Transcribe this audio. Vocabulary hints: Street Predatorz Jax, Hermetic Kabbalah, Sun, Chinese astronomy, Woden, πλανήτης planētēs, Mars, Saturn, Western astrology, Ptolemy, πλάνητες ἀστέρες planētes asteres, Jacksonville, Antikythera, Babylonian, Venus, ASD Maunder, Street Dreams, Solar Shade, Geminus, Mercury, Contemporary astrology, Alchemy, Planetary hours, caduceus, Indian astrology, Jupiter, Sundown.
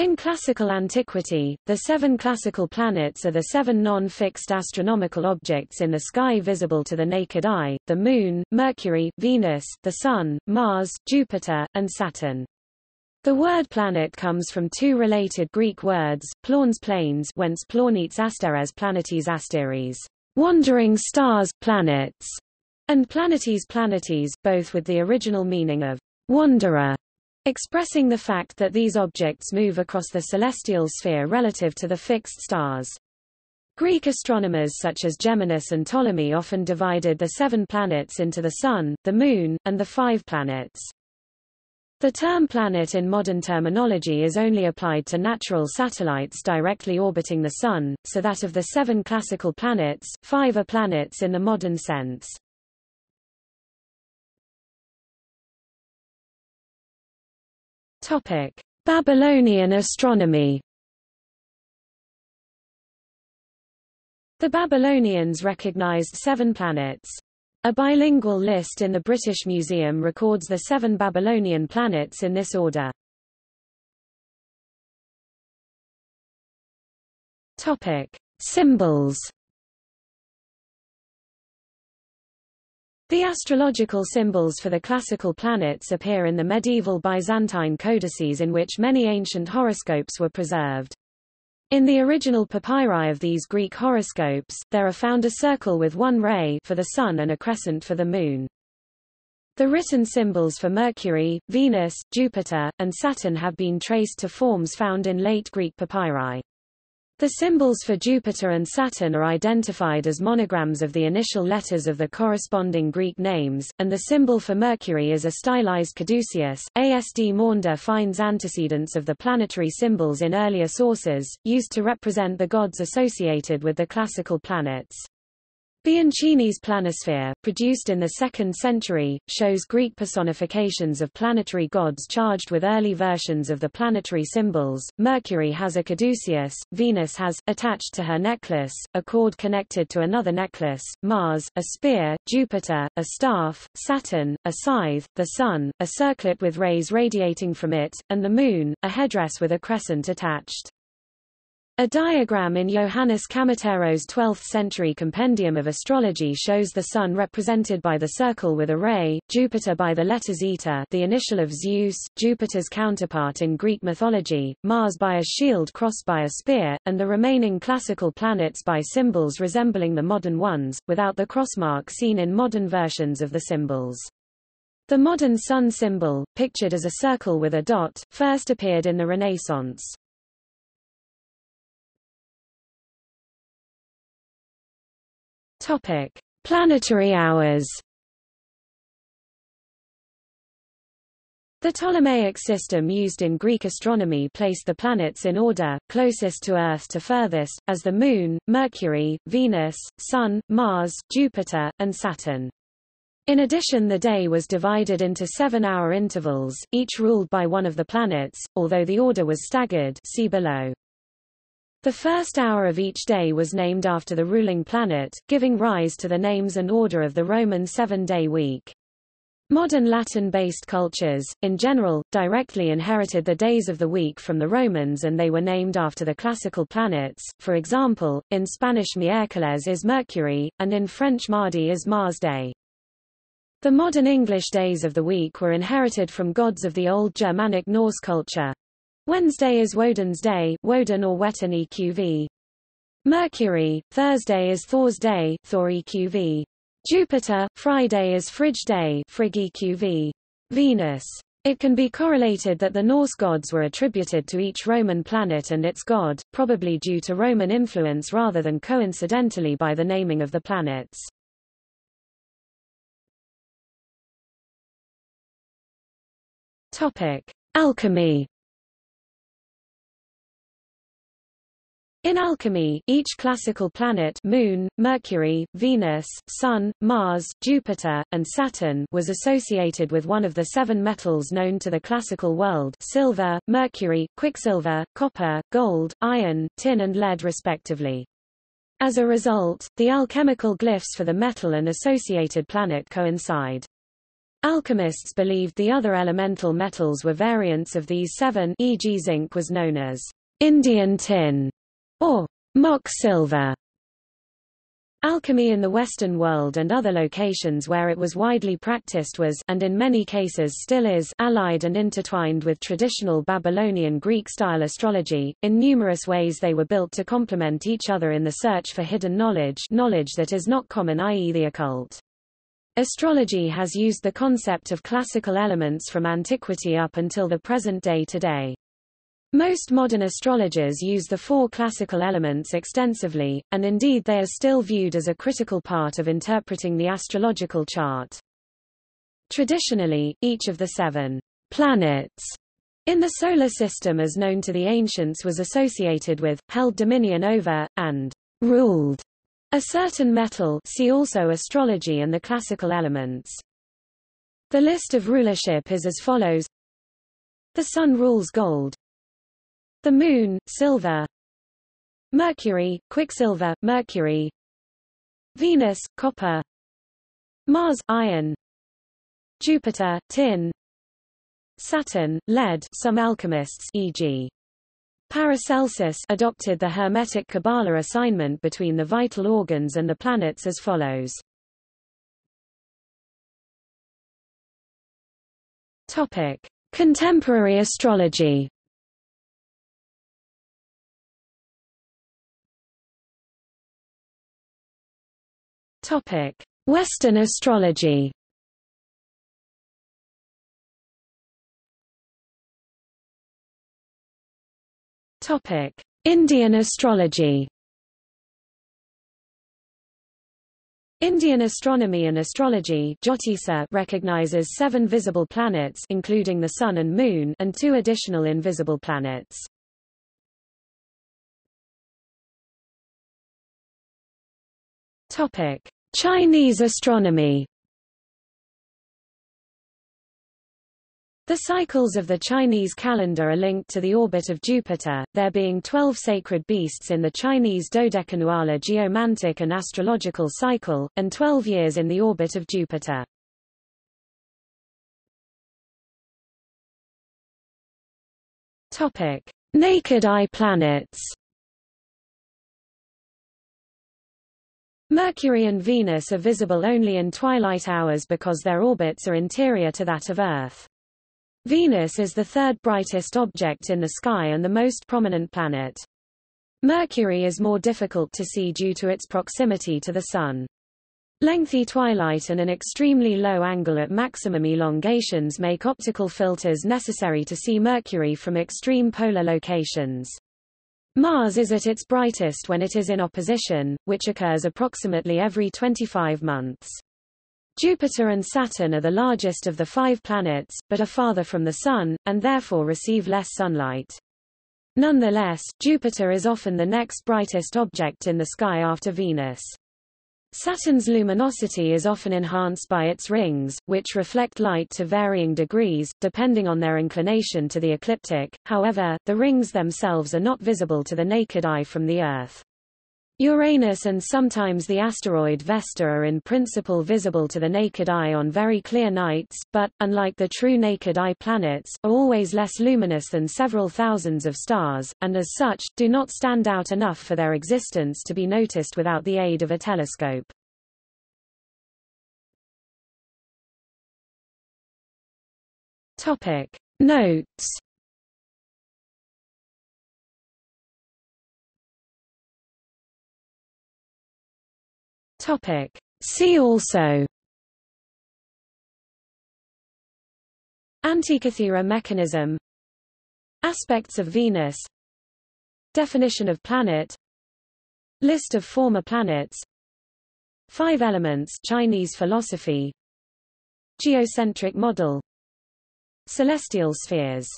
In classical antiquity, the seven classical planets are the seven non-fixed astronomical objects in the sky visible to the naked eye, the Moon, Mercury, Venus, the Sun, Mars, Jupiter, and Saturn. The word planet comes from two related Greek words, plornes planes, whence plornites asteres planetes asteres, wandering stars, planets, and planetes planetes, both with the original meaning of wanderer, expressing the fact that these objects move across the celestial sphere relative to the fixed stars. Greek astronomers such as Geminus and Ptolemy often divided the seven planets into the Sun, the Moon, and the five planets. The term planet in modern terminology is only applied to natural satellites directly orbiting the Sun, so that of the seven classical planets, five are planets in the modern sense. Babylonian astronomy. The Babylonians recognized seven planets. A bilingual list in the British Museum records the seven Babylonian planets in this order. Symbols. The astrological symbols for the classical planets appear in the medieval Byzantine codices in which many ancient horoscopes were preserved. In the original papyri of these Greek horoscopes, there are found a circle with one ray for the Sun and a crescent for the Moon. The written symbols for Mercury, Venus, Jupiter, and Saturn have been traced to forms found in late Greek papyri. The symbols for Jupiter and Saturn are identified as monograms of the initial letters of the corresponding Greek names, and the symbol for Mercury is a stylized caduceus. ASD Maunder finds antecedents of the planetary symbols in earlier sources, used to represent the gods associated with the classical planets. Bianchini's planisphere, produced in the 2nd century, shows Greek personifications of planetary gods charged with early versions of the planetary symbols. Mercury has a caduceus, Venus has, attached to her necklace, a cord connected to another necklace, Mars, a spear, Jupiter, a staff, Saturn, a scythe, the Sun, a circlet with rays radiating from it, and the Moon, a headdress with a crescent attached. A diagram in Johannes Camatero's 12th-century Compendium of Astrology shows the Sun represented by the circle with a ray, Jupiter by the letter zeta, the initial of Zeus, Jupiter's counterpart in Greek mythology, Mars by a shield crossed by a spear, and the remaining classical planets by symbols resembling the modern ones, without the crossmark seen in modern versions of the symbols. The modern Sun symbol, pictured as a circle with a dot, first appeared in the Renaissance. Topic: Planetary hours. The Ptolemaic system used in Greek astronomy placed the planets in order, closest to Earth to furthest, as the Moon, Mercury, Venus, Sun, Mars, Jupiter, and Saturn. In addition, the day was divided into 7-hour intervals, each ruled by one of the planets, although the order was staggered. See below. The first hour of each day was named after the ruling planet, giving rise to the names and order of the Roman 7-day week. Modern Latin-based cultures, in general, directly inherited the days of the week from the Romans and they were named after the classical planets. For example, in Spanish miércoles is Mercury, and in French mardi is Mars Day. The modern English days of the week were inherited from gods of the old Germanic Norse culture. Wednesday is Woden's Day, Woden or Wetan EQV. Mercury, Thursday is Thor's Day, Thor EQV. Jupiter, Friday is Frigg Day, Frigg EQV. Venus. It can be correlated that the Norse gods were attributed to each Roman planet and its god, probably due to Roman influence rather than coincidentally by the naming of the planets. Topic: Alchemy. In alchemy, each classical planet Moon, Mercury, Venus, Sun, Mars, Jupiter, and Saturn was associated with one of the seven metals known to the classical world: silver, mercury, quicksilver, copper, gold, iron, tin and lead respectively. As a result, the alchemical glyphs for the metal and associated planet coincide. Alchemists believed the other elemental metals were variants of these seven, e.g. zinc was known as Indian tin or mock silver. Alchemy in the Western world and other locations where it was widely practiced was, and in many cases still is, allied and intertwined with traditional Babylonian Greek-style astrology. In numerous ways they were built to complement each other in the search for hidden knowledge, knowledge that is not common, i.e. the occult. Astrology has used the concept of classical elements from antiquity up until the present day today. Most modern astrologers use the four classical elements extensively, and indeed they are still viewed as a critical part of interpreting the astrological chart. Traditionally, each of the seven planets in the solar system as known to the ancients was associated with, held dominion over, and ruled a certain metal. See also astrology and the classical elements. The list of rulership is as follows. The sun rules gold, the moon silver, Mercury quicksilver, Mercury, Venus copper, Mars iron, Jupiter tin, Saturn lead. Some alchemists, e.g. Paracelsus, adopted the Hermetic Kabbalah assignment between the vital organs and the planets as follows. Topic: Contemporary astrology. Topic: Western astrology. Topic: Indian astrology. Indian astronomy and astrology (Jyotisha) recognizes seven visible planets, including the sun and moon, and two additional invisible planets. Topic: Chinese astronomy. The cycles of the Chinese calendar are linked to the orbit of Jupiter, there being 12 sacred beasts in the Chinese dodecanualar geomantic and astrological cycle, and 12 years in the orbit of Jupiter. Topic: Naked eye planets. Mercury and Venus are visible only in twilight hours because their orbits are interior to that of Earth. Venus is the third brightest object in the sky and the most prominent planet. Mercury is more difficult to see due to its proximity to the Sun. Lengthy twilight and an extremely low angle at maximum elongations make optical filters necessary to see Mercury from extreme polar locations. Mars is at its brightest when it is in opposition, which occurs approximately every 25 months. Jupiter and Saturn are the largest of the five planets, but are farther from the Sun, and therefore receive less sunlight. Nonetheless, Jupiter is often the next brightest object in the sky after Venus. Saturn's luminosity is often enhanced by its rings, which reflect light to varying degrees, depending on their inclination to the ecliptic. However, the rings themselves are not visible to the naked eye from the Earth. Uranus and sometimes the asteroid Vesta are in principle visible to the naked eye on very clear nights, but, unlike the true naked eye planets, are always less luminous than several thousands of stars, and as such, do not stand out enough for their existence to be noticed without the aid of a telescope. Topic: Notes. Topic: See also. Antikythera mechanism, aspects of Venus, definition of planet, list of former planets, five elements, Chinese philosophy, geocentric model, celestial spheres.